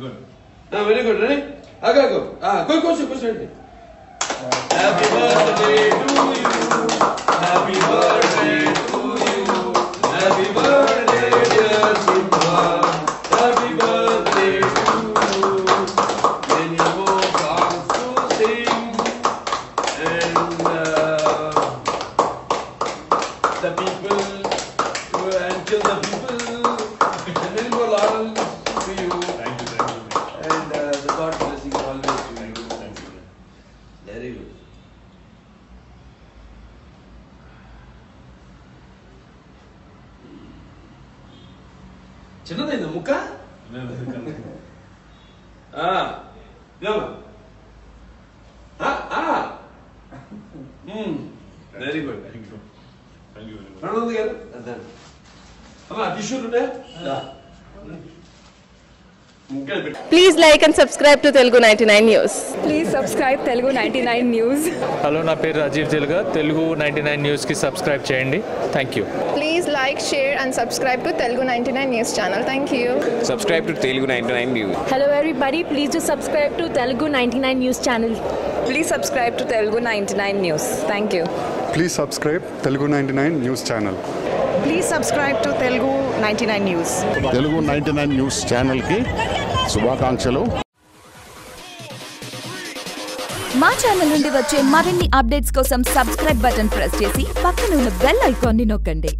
Very good ready आगे आगो कोई कुछ ready happy birthday to you happy birthday to you happy birthday dear Sudha happy birthday to you many more songs to sing and the people to enjoy the people and many more lord to you चिन्नदैंदा मुक्क आ देव आ आ very good thank you रणंद गाరు అదర్ అమ్మా టిష్యూలునే Please like and subscribe to Telugu 99 News. Please subscribe Telugu 99 News. Hello, na peru Rajiv Jelga. Telugu 99 News ki subscribe cheyandi. Thank you. Please like, share and subscribe to Telugu 99 News channel. Thank you. Subscribe to Telugu 99 News. Hello everybody, please do subscribe to Telugu 99 News channel. Please subscribe to Telugu 99 News. Thank you. Please subscribe Telugu 99 News channel. Please subscribe to Telugu 99 News. Telugu 99 News channel ki శుభాకాంక్షలు. మా channel నుండి వచ్చే మరిన్ని updates కోసం subscribe button press చేసి పక్కన ఉన్న bell icon ని నొక్కండి.